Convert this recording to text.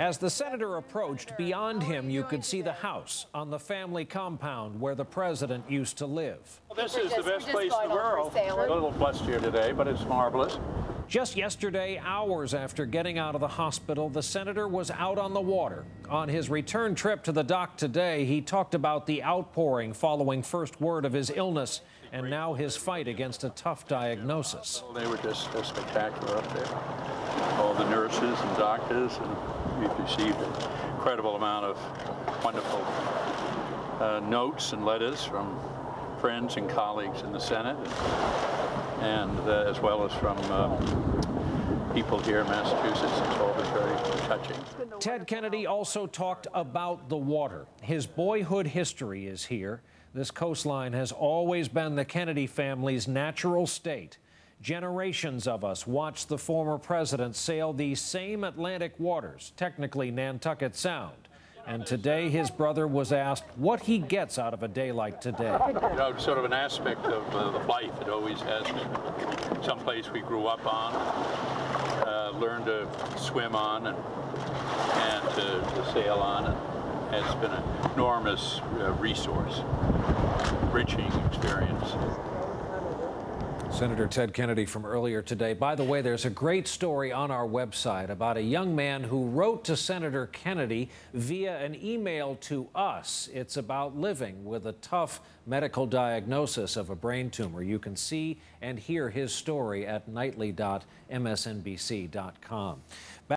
As the senator approached, beyond him you could see the house on the family compound where the president used to live. Well, this is the best place in the world. It's a little blustier today, but it's marvelous. Just yesterday, hours after getting out of the hospital, the senator was out on the water. On his return trip to the dock today, he talked about the outpouring following first word of his illness and now his fight against a tough diagnosis. They were just spectacular up there. All the nurses and doctors, and we've received an incredible amount of wonderful notes and letters from friends and colleagues in the Senate, and as well as from people here in Massachusetts. It's all been very touching. Ted Kennedy also talked about the water. His boyhood history is here. This coastline has always been the Kennedy family's natural state. Generations of us watched the former president sail these same Atlantic waters, technically Nantucket Sound. And today his brother was asked what he gets out of a day like today. You know, sort of an aspect of life that always has been someplace we grew up on, learned to swim on, and to sail on. And it's been an enormous resource, enriching experience. Senator Ted Kennedy from earlier today. By the way, there's a great story on our website about a young man who wrote to Senator Kennedy via an email to us. It's about living with a tough medical diagnosis of a brain tumor. You can see and hear his story at nightly.msnbc.com.